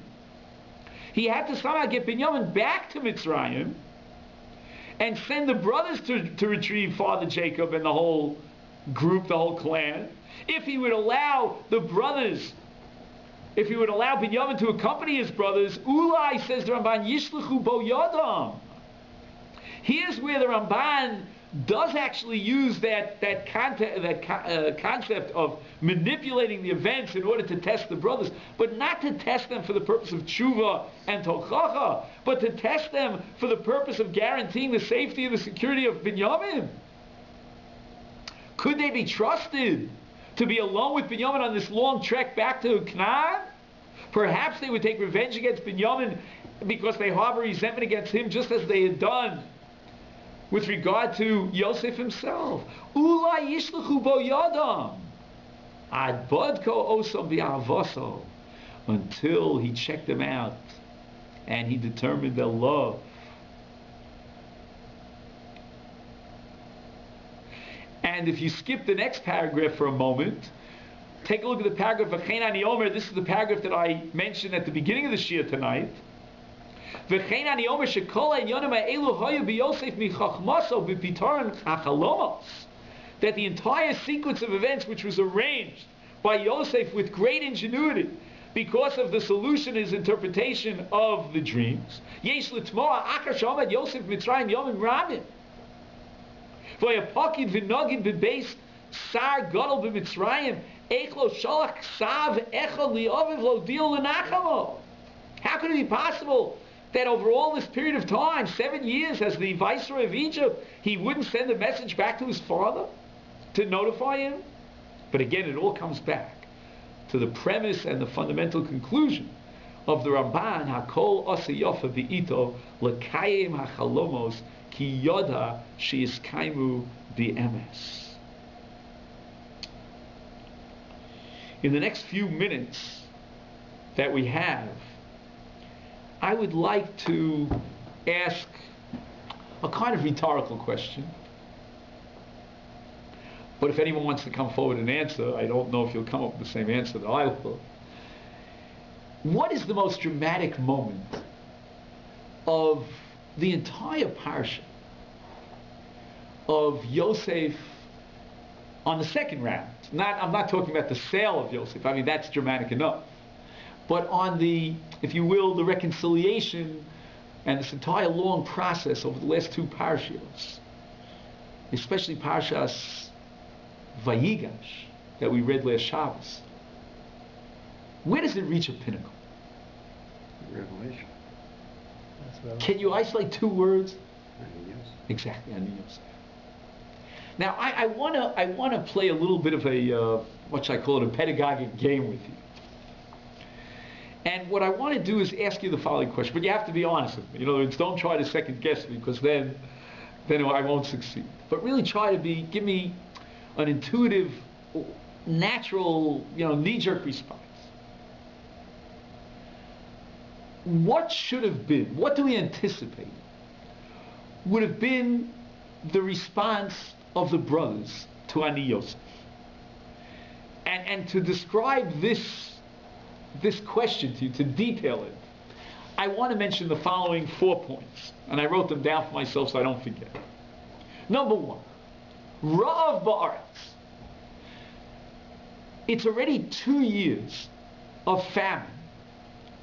He had to somehow get Binyamin back to Mitzrayim, and send the brothers to retrieve Father Jacob and the whole group, the whole clan. If he would allow the brothers, if he would allow Binyamin to accompany his brothers, Ulai, says the Ramban, Yishlechu bo yadam. Here's where the Ramban does actually use that concept of manipulating the events in order to test the brothers, but not to test them for the purpose of tshuva and tochacha, but to test them for the purpose of guaranteeing the safety and the security of Binyamin. Could they be trusted to be alone with Binyamin on this long trek back to Canaan? Perhaps they would take revenge against Binyamin because they harbor resentment against him, just as they had done with regard to Yosef himself. Ula yishlechu bo yadam ad bodko oso bi'avoso, until he checked them out and he determined their love. And if you skip the next paragraph for a moment, take a look at the paragraph V'chein ani omer. This is the paragraph that I mentioned at the beginning of the shiur tonight. That the entire sequence of events which was arranged by Yosef with great ingenuity because of the solution, his interpretation of the dreams, how could it be possible that over all this period of time, 7 years as the viceroy of Egypt, he wouldn't send a message back to his father to notify him? But again, it all comes back to the premise and the fundamental conclusion of the Ramban, HaKol Asa Yofa V'Ito L'Kayim HaChalomos Ki Yoda She'Yiskaimu B'Emes. In the next few minutes that we have, I would like to ask a kind of rhetorical question, but if anyone wants to come forward and answer, I don't know if you'll come up with the same answer that I will. What is the most dramatic moment of the entire parsha of Yosef on the second round? I'm not talking about the sale of Yosef, I mean that's dramatic enough, but on the, if you will, the reconciliation and this entire long process over the last two parashas, especially Parshas Vayigash that we read last Shabbos. Where does it reach a pinnacle? Revelation. Can you isolate two words? Exactly, Ani Yosef. Now, I wanna play a little bit of a, what should I call it, a pedagogic game with you. And what I want to do is ask you the following question, but you have to be honest with me. In other words, don't try to second guess me, because then I won't succeed. But really try to be, give me an intuitive, natural, knee-jerk response. What should have been, what do we anticipate would have been the response of the brothers to Ani Yosef? And to describe this question to you, to detail it, I want to mention the following 4 points, and I wrote them down for myself so I don't forget. Number one, Ra'av Ba'aretz. It's already 2 years of famine.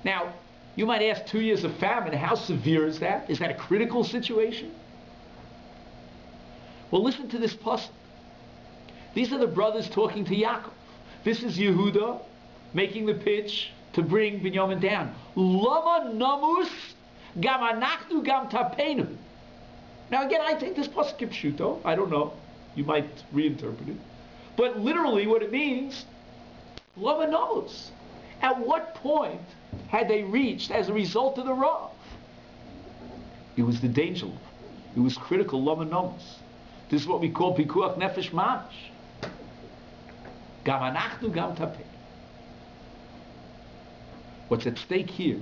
Now, you might ask, 2 years of famine, how severe is that? Is that a critical situation? Well, listen to this pasuk. These are the brothers talking to Yaakov. This is Yehuda making the pitch to bring Binyamin down. Lama namus gam anachnu gam tapeinu. Now again, I take this pasuk kipshuto. I don't know. You might reinterpret it. But literally what it means, lama namus. At what point had they reached as a result of the Rav? It was the danger level. It was critical, lama namus. This is what we call pikuach nefesh mamash. Gam anachnu gam tapeinu. What's at stake here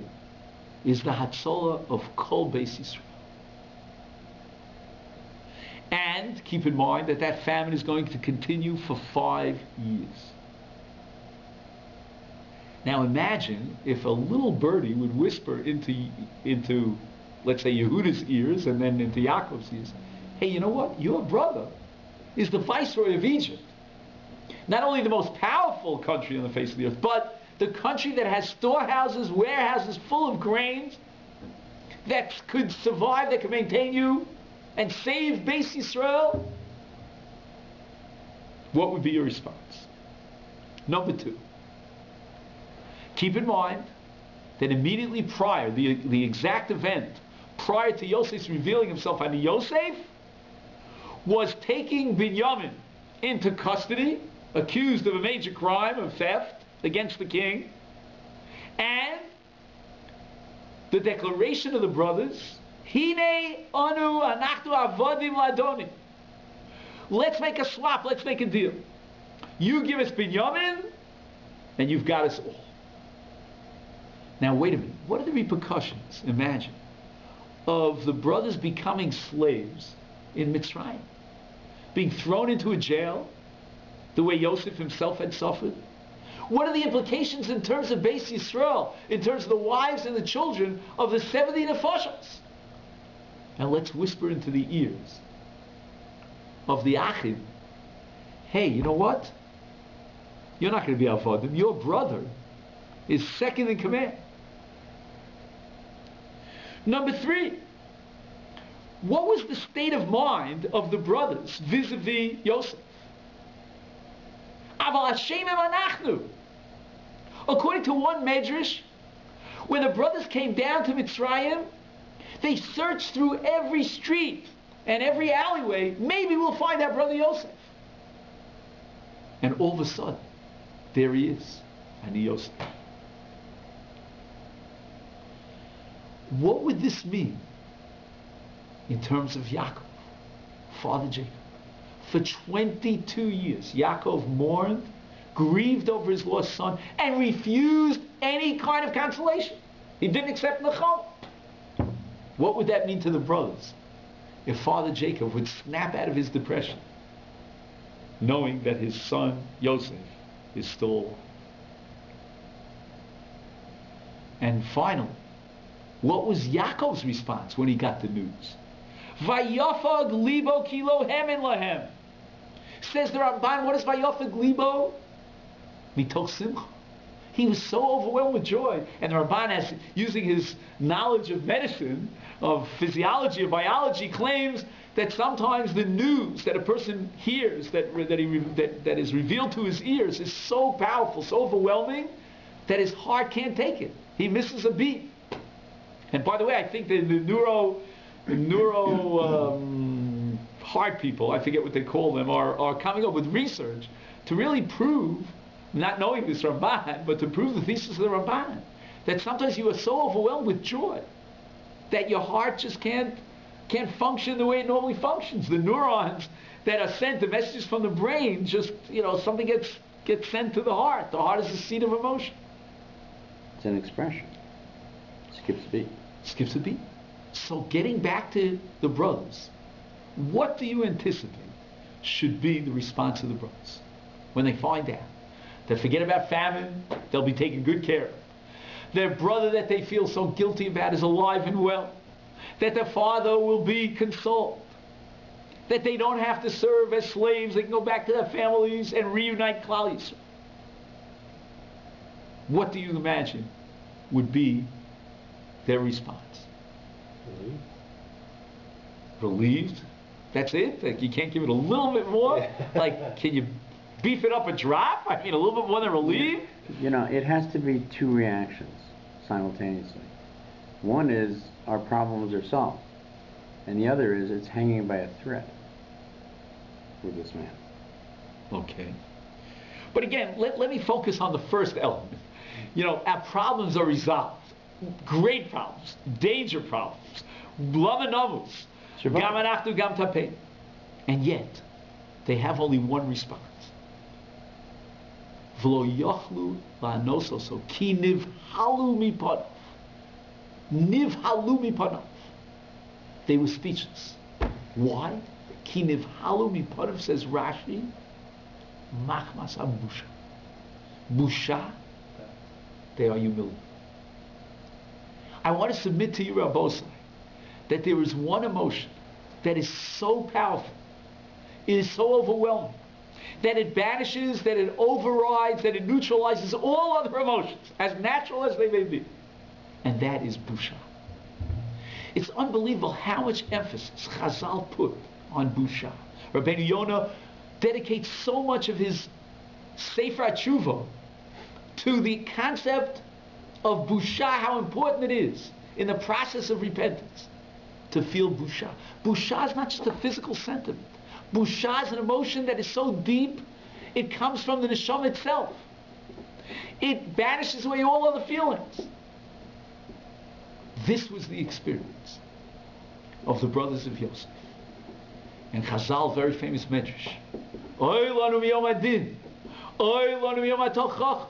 is the Hatzolah of Kol Beis Yisrael. And keep in mind that that famine is going to continue for 5 years. Now imagine if a little birdie would whisper into let's say Yehuda's ears and then into Yaakov's ears, hey, you know what? Your brother is the viceroy of Egypt. Not only the most powerful country on the face of the earth, but the country that has storehouses, warehouses full of grains that could survive, that could maintain you and save Beis Yisrael. What would be your response? Number two, keep in mind that immediately prior, the exact event prior to Yosef's revealing himself unto Yosef was taking Binyamin into custody, accused of a major crime of theft against the king, and the declaration of the brothers, Hine anu anachtu avadim ladoni. Let's make a swap, let's make a deal. You give us Binyamin, and you've got us all. Now wait a minute, what are the repercussions, imagine, of the brothers becoming slaves in Mitzrayim? Being thrown into a jail, the way Yosef himself had suffered? What are the implications in terms of Beis Yisrael, in terms of the wives and the children of the 70 Nefoshos? And let's whisper into the ears of the Achim, hey, you know what? You're not going to be Avadim, your brother is second in command. Number three, what was the state of mind of the brothers vis-a-vis Yosef? According to one Medrash, when the brothers came down to Mitzrayim, they searched through every street and every alleyway, maybe we'll find our brother Yosef. And all of a sudden, there he is, and Yosef. What would this mean in terms of Yaakov, Father Jacob? For 22 years, Yaakov mourned, grieved over his lost son, and refused any kind of consolation. He didn't accept Nachal. What would that mean to the brothers if Father Jacob would snap out of his depression, knowing that his son, Yosef, is still alive? And finally, what was Yaakov's response when he got the news? Vayafag libo kilo hemen lahem. Says the Ramban, what is Vayafag libo? Mitoch simcha. He was so overwhelmed with joy. And the Ramban, has, using his knowledge of medicine, of physiology, of biology, claims that sometimes the news that a person hears, that is revealed to his ears, is so powerful, so overwhelming, that his heart can't take it. He misses a beat. And by the way, I think that the neuro heart people, I forget what they call them, are coming up with research to really prove, not knowing this Ramban, but to prove the thesis of the Ramban, that sometimes you are so overwhelmed with joy that your heart just can't function the way it normally functions. The neurons that are sent, the messages from the brain, just, you know, something gets sent to the heart. The heart is the seat of emotion. It's an expression. Skips a beat. Skips a beat. So getting back to the brothers, what do you anticipate should be the response of the brothers when they find out that forget about famine, they'll be taken good care of? Their brother that they feel so guilty about is alive and well. That their father will be consoled. That they don't have to serve as slaves. They can go back to their families and reunite Klal Yisrael. What do you imagine would be their response? Relieved. Relieved? That's it? Like, you can't give it a little bit more? Like, can you beef it up a drop? I mean, a little bit more than relieved? You know, it has to be two reactions simultaneously. One is, our problems are solved. And the other is, it's hanging by a thread with this man. Okay. But again, let me focus on the first element. You know, our problems are resolved. Great problems, danger problems, blamenovels, gamanachtu gam tapeh. And yet, they have only one response. V'lo yochlu la'anososo ki nivhalu mi'panav. Nivhalu mi'panav. They were speechless. Why? Ki nivhalu mi'panav, says Rashi, machmas ha'busha. Busha, they are humiliated. I want to submit to you, Rabbosai, that there is one emotion that is so powerful, it is so overwhelming, that it banishes, that it overrides, that it neutralizes all other emotions, as natural as they may be. And that is busha. It's unbelievable how much emphasis Chazal put on busha. Rabbi Yonah dedicates so much of his Sefer Tshuva to the concept of busha, how important it is in the process of repentance to feel busha. Busha is not just a physical sentiment. Busha is an emotion that is so deep, it comes from the neshama itself. It banishes away all other feelings. This was the experience of the brothers of Yosef. And Chazal, very famous medrash, Oy lanu miyom adin, Oy lanu miyom atochach.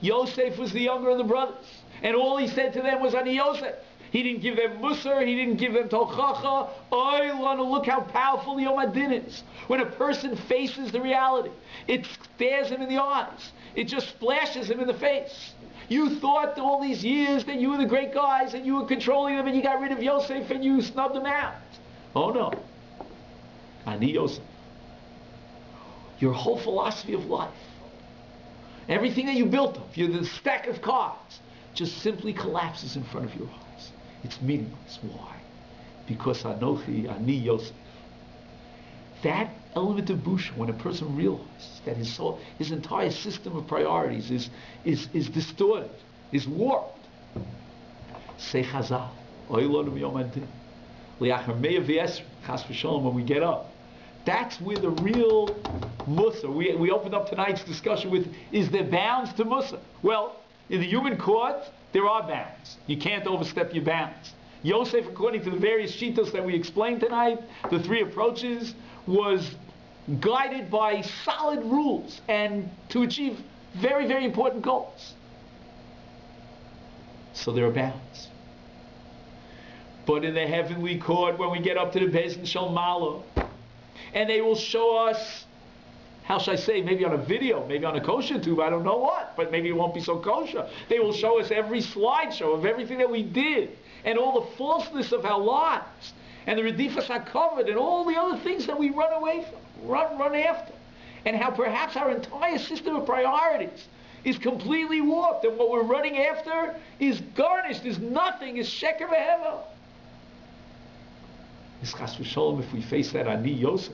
Yosef was the younger of the brothers, and all he said to them was Ani Yosef. He didn't give them Musar, he didn't give them Tochacha. Oy lanu, look how powerful Yom Adin is. When a person faces the reality, it stares him in the eyes. It just splashes him in the face. You thought all these years that you were the great guys and you were controlling them and you got rid of Yosef and you snubbed them out. Oh no. Ani Yosef. Your whole philosophy of life, everything that you built up, you're the stack of cards, just simply collapses in front of your eyes. It's meaningless. Why? Because Anochi, Ani Yosef. That element of busha, when a person realizes that his soul, his entire system of priorities is distorted, is warped. Say Chazal, Oilonu Yom Adin, Liachar Mei V'Esrim, Chas V'Shalom, when we get up. That's where the real Musa, we opened up tonight's discussion with, is there bounds to Musa? Well, in the human court, there are bounds. You can't overstep your bounds. Yosef, according to the various shittos that we explained tonight, the three approaches, was guided by solid rules and to achieve very, very important goals. So there are bounds. But in the heavenly court, when we get up to the Beis Din Shel Malach, and they will show us, how shall I say, maybe on a video, maybe on a kosher tube, I don't know what, but maybe it won't be so kosher. They will show us every slideshow of everything that we did, and all the falseness of our lives, and the redifas HaKavod, and all the other things that we run away from, run after, and how perhaps our entire system of priorities is completely warped, and what we're running after is garnished, is nothing, is sheker v'hevah. If we face that Ani Yosef,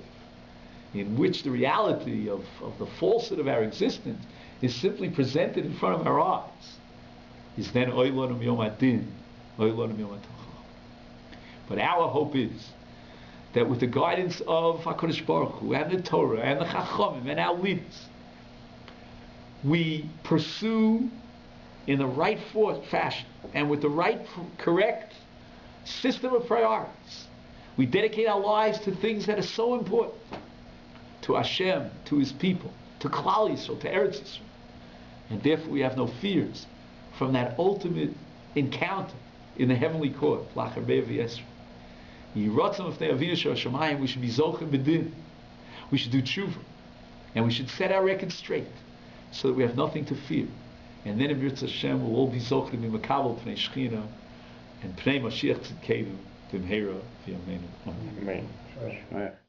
in which the reality of the falsehood of our existence is simply presented in front of our eyes, is then Oy lanu miyom adin, Oy lanu miyom atochach. But our hope is that with the guidance of HaKadosh Baruch Hu and the Torah and the Chachamim and our leaders, we pursue in the right fashion and with the right, correct system of priorities. We dedicate our lives to things that are so important, to Hashem, to His people, to Klal Yisrael, to Eretz Yisrael. And therefore we have no fears from that ultimate encounter in the heavenly court, L'achar Mei V'Esrim. Yiratzon L'fnei Avinu She'Hashamayim, we should be zocheh b'din. We should do tshuva. And we should set our record straight so that we have nothing to fear. And then in Yirtzeh Hashem we'll all be zocheh b'makabel p'nei Shechina and p'nei Mashiach Tzidkenu. Amen. Amen.